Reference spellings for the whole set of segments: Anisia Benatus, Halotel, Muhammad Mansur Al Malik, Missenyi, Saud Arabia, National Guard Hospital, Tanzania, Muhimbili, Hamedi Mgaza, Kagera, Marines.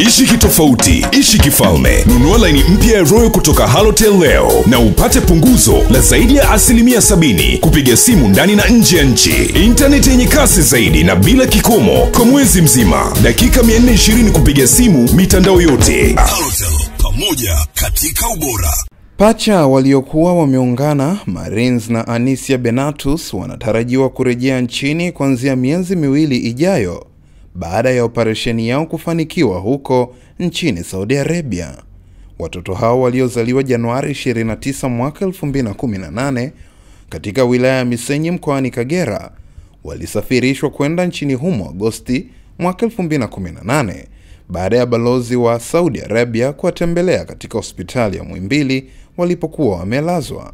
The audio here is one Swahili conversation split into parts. Ishi kitofauti, ishi kifalme. Nunua line mpya ya Royal kutoka Halotel leo na upate punguzo la zaidi ya 70% kupiga simu ndani na nje ya nchi. Internet yenye kasi zaidi na bila kikomo kwa mwezi mzima. Dakika 420 kupiga simu mitandao yote. Halotel pamoja katika ubora. Pacha waliokuwa wameungana Marines na Anisia Benatus wanatarajiwa kurejea nchini kuanzia miezi miwili ijayo baada ya operesheni yao kufanikiwa huko nchini Saudi Arabia. Watoto hao waliozaliwa Januari 29 mwaka 2018 katika wilaya ya Missenyi mkoani Kagera walisafirishwa kwenda nchini humo Agosti mwaka 2018 baada ya balozi wa Saudi Arabia kuwatembelea katika hospitali ya Muhimbili walipokuwa wamelazwa.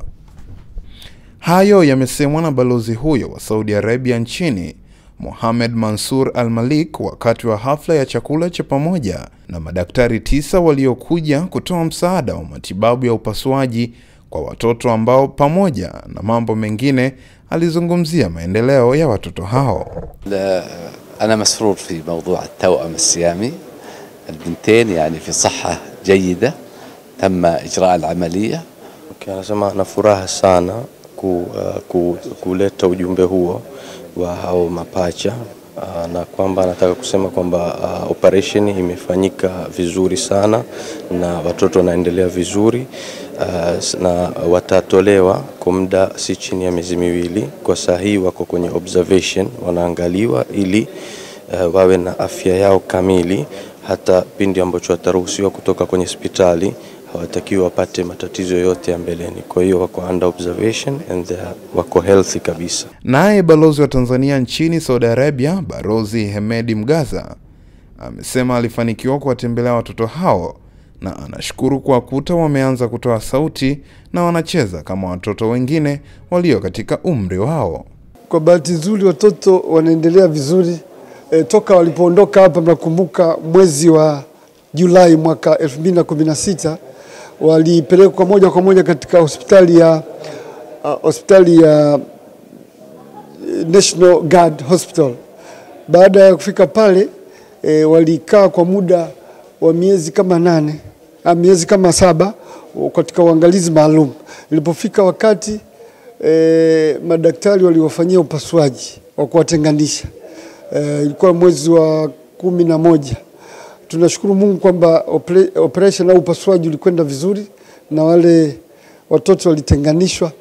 Hayo yamesemwa na balozi huyo wa Saudi Arabia nchini Muhammad Mansur Al Malik wakati wa hafla ya chakula cha pamoja na madaktari 9 waliokuja kutoa msaada wa matibabu ya upasuaji kwa watoto ambao pamoja na mambo mengine alizungumzia maendeleo ya watoto hao. أنا مسرور في موضوع التوأم السيامي، البنتين يعني في صحة جيدة، تم إجراء العملية. Kwa sababu na furaha sana kuleta ujumbe huo wa hao mapacha na kwamba nataka kusema kwamba operation imefanyika vizuri sana na watoto wanaendelea vizuri na watatolewa kwa muda si chini ya miezi miwili. Kwa sahihi wako kwenye observation, wanaangaliwa ili wawe na afya yao kamili. Hata pindi ambacho wataruhusiwa kutoka kwenye hospitali hawatakiwi wapate matatizo yote ya mbeleni. Kwa hiyo wako under observation and wako healthy kabisa. Naye balozi wa Tanzania nchini Saudi Arabia, Balozi Hamedi Mgaza, amesema alifanikiwa kuwatembelea watoto hao na anashukuru kwa kuta wameanza kutoa sauti na wanacheza kama watoto wengine walio katika umri wao. Kwa bahati nzuri watoto wanaendelea vizuri. Toka walipoondoka hapa, mnakumbuka mwezi wa Julai mwaka 2016 walipelekwa moja kwa moja katika hospitali ya National Guard Hospital. Baada ya kufika pale walikaa kwa muda wa miezi kama 8 na miezi kama 7 katika uangalizi maalum. Ilipofika wakati madaktari waliwafanyia upasuaji wa kuwatenganisha, ilikuwa mwezi wa 11. Tunashukuru Mungu kwamba operation au upasuaji ulikwenda vizuri na wale watoto walitenganishwa.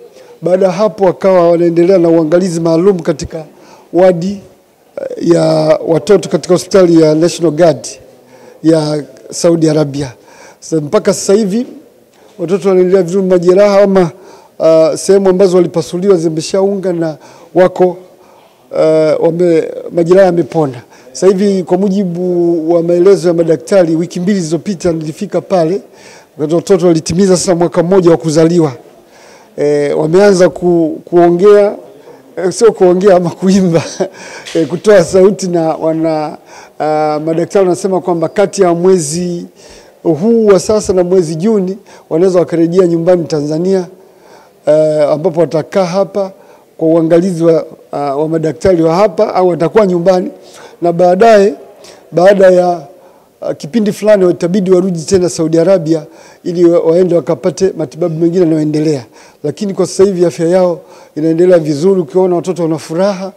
Baada hapo wakawa wanaendelea na uangalizi maalum katika wadi ya watoto katika hospitali ya National Guard ya Saudi Arabia. Sasa mpaka sasa hivi watoto wanaendelea vizuri, majeraha ama sehemu ambazo walipasuliwa zimeshaunga na wako majeraha yamepona. Sasa hivi kwa mujibu wa maelezo ya madaktari, wiki 2 zilizopita nilifika pale watoto walitimiza sasa mwaka mmoja wa kuzaliwa. Wameanza kuongea, sio kuongea ama kuimba, kutoa sauti na madaktari wanasema kwamba kati ya mwezi huu wa sasa na mwezi Juni wanaweza wakarejea nyumbani Tanzania, ambapo watakaa hapa kwa uangalizi wa madaktari wa hapa au watakuwa nyumbani na baadaye baada ya kipindi fulani watabidi warudi tena Saudi Arabia ili waende wakapate matibabu mengine yanayoendelea. Lakini kwa sasa hivi afya yao inaendelea vizuri, ukiona watoto wana furaha.